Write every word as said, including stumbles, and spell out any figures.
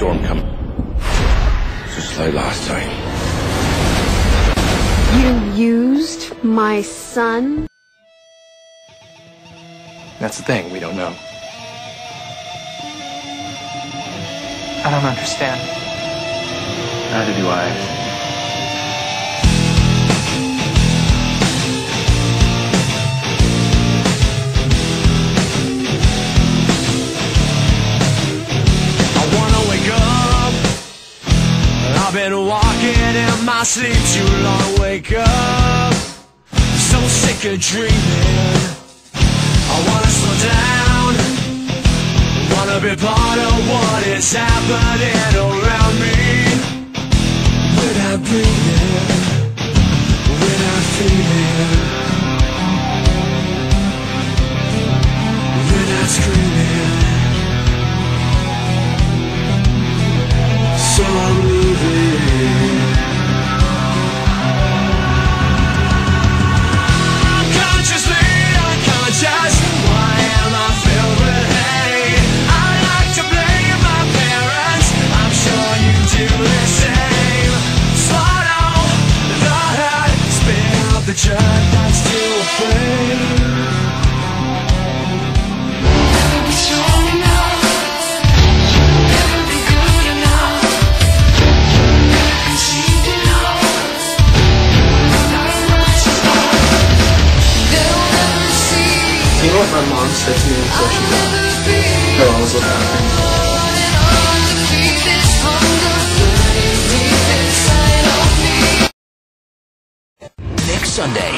storm coming. Just like last time. You used my son? That's the thing, we don't know. I don't understand. Neither do I. I've been walking in my sleep too long. Wake up, so sick of dreaming. I wanna slow down, wanna be part of what is happening around me. Without breathing, without feeling, without screaming. So I'm you know what my mom said to me before she died? She'll always look out for me. Sunday.